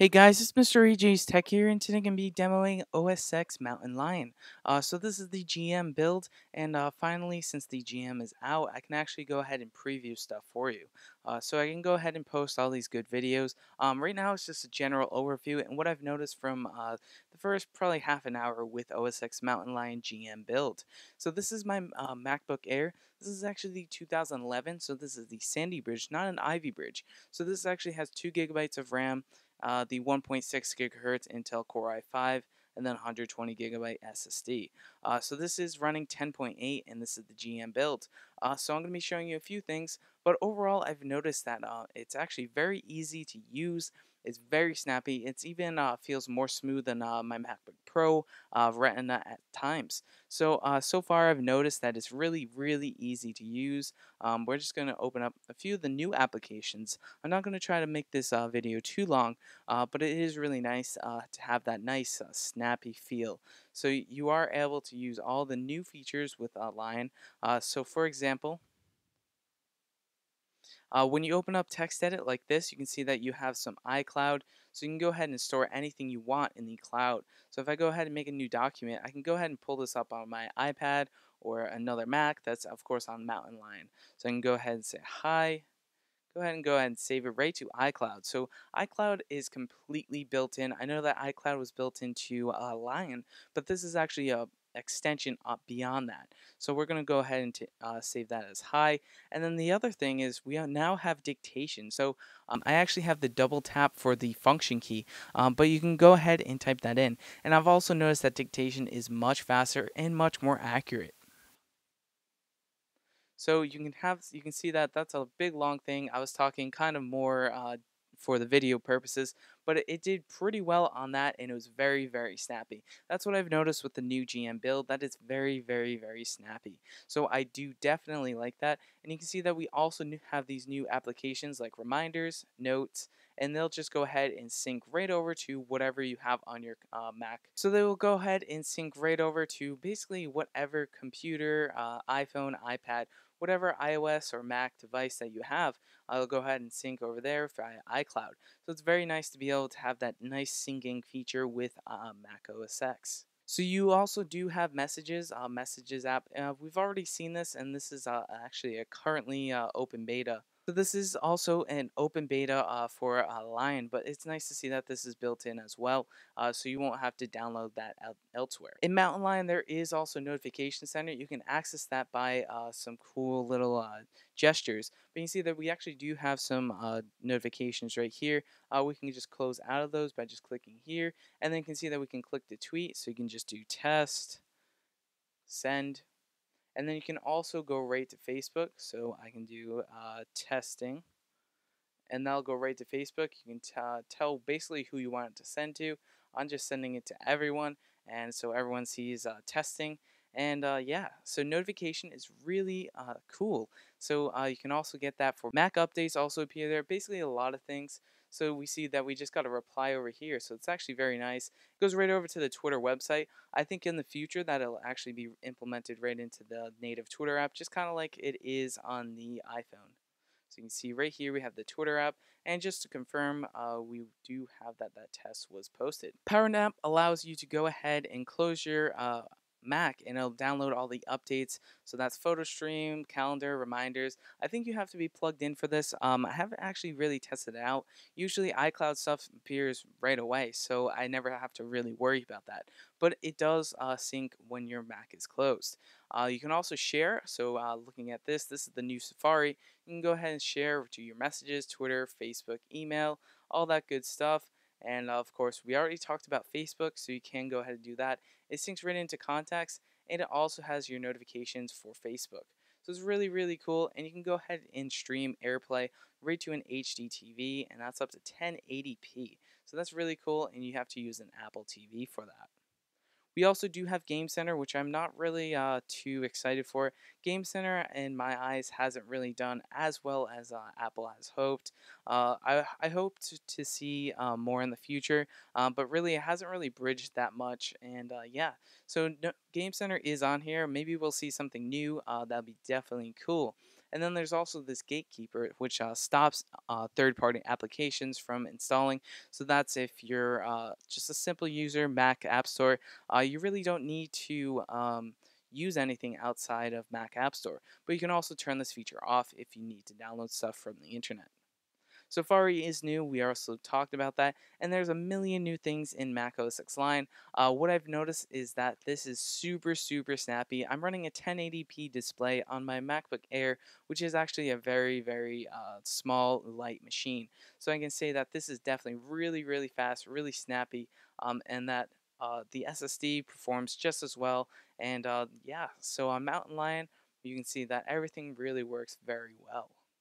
Hey guys, it's Mr. EJ's Tech here, and today I'm going to be demoing OS X Mountain Lion. So this is the GM build, and finally, since the GM is out, I can actually go ahead and preview stuff for you. So I can go ahead and post all these good videos. Right now, it's just a general overview, and what I've noticed from the first probably half an hour with OS X Mountain Lion GM build. So this is my MacBook Air. This is actually the 2011, so this is the Sandy Bridge, not an Ivy Bridge. So this actually has 2 GB of RAM. The 1.6 gigahertz Intel Core i5 and then 120 gigabyte SSD. So this is running 10.8 and this is the GM build. So I'm going to be showing you a few things, but overall I've noticed that it's actually very easy to use. It's very snappy. It's even feels more smooth than my MacBook Pro Retina at times. So so far I've noticed that it's really easy to use. We're just going to open up a few of the new applications. I'm not going to try to make this video too long, but it is really nice to have that nice snappy feel. So you are able to use all the new features with Lion. So for example, when you open up TextEdit like this, you can see that you have some iCloud, so you can go ahead and store anything you want in the cloud. So if I go ahead and make a new document, I can go ahead and pull this up on my iPad or another Mac that's of course on Mountain Lion. So I can go ahead and say hi, go ahead and save it right to iCloud. So iCloud is completely built in. I know that iCloud was built into Lion, but this is actually a extension up beyond that. So we're going to go ahead and save that as high. And then the other thing is we now have dictation. So I actually have the double tap for the function key, but you can go ahead and type that in. And I've also noticed that dictation is much faster and much more accurate. So you can see that that's a big long thing. I was talking kind of more for the video purposes, but it did pretty well on that, and it was very snappy. That's what I've noticed with the new GM build, that it's very snappy. So I do definitely like that, and you can see that we also have these new applications like Reminders, Notes, and they'll just go ahead and sync right over to whatever you have on your Mac. So they will go ahead and sync right over to basically whatever computer, iPhone, iPad, whatever iOS or Mac device that you have. I'll go ahead and sync over there via iCloud. So it's very nice to be able to have that nice syncing feature with Mac OS X. So you also do have Messages, Messages app. We've already seen this, and this is actually a currently open beta. So this is also an open beta for Lion, but it's nice to see that this is built in as well, so you won't have to download that elsewhere. In Mountain Lion, there is also Notification Center. You can access that by some cool little gestures, but you see that we actually do have some notifications right here. We can just close out of those by just clicking here, and then you can see that we can click the tweet, so you can just do test, send. And then you can also go right to Facebook, so I can do testing, and that'll go right to Facebook. You can tell basically who you want it to send to. I'm just sending it to everyone, and so everyone sees testing. And yeah, so notification is really cool. So you can also get that for Mac updates also appear there, basically a lot of things. So we see that we just got a reply over here, so it's actually very nice. It goes right over to the Twitter website. I think in the future that it'll actually be implemented right into the native Twitter app, just kind of like it is on the iPhone. So you can see right here we have the Twitter app, and just to confirm, we do have that test was posted. PowerNap allows you to go ahead and close your Mac, and it'll download all the updates. So that's photo stream, calendar, reminders. I think you have to be plugged in for this. I haven't actually really tested it out. Usually iCloud stuff appears right away, so I never have to really worry about that. But it does sync when your Mac is closed. You can also share. So looking at this is the new Safari. You can go ahead and share to your messages, Twitter, Facebook, email, all that good stuff. And of course, we already talked about Facebook, so you can go ahead and do that. It syncs right into contacts, and it also has your notifications for Facebook. So it's really cool, and you can go ahead and stream AirPlay right to an HDTV, and that's up to 1080p. So that's really cool, and you have to use an Apple TV for that. We also do have Game Center, which I'm not really too excited for. Game Center, in my eyes, hasn't really done as well as Apple has hoped. I hope to see more in the future, but really it hasn't really bridged that much. And yeah, so Game Center is on here. Maybe we'll see something new. That'll be definitely cool. And then there's also this gatekeeper, which stops third-party applications from installing. So that's if you're just a simple user, Mac App Store. You really don't need to use anything outside of Mac App Store. But you can also turn this feature off if you need to download stuff from the internet. Safari is new, we also talked about that, and there's a million new things in Mac OS X Lion. What I've noticed is that this is super snappy. I'm running a 1080p display on my MacBook Air, which is actually a very small, light machine. So I can say that this is definitely really fast, really snappy, and that the SSD performs just as well. And yeah, so on Mountain Lion, you can see that everything really works very well.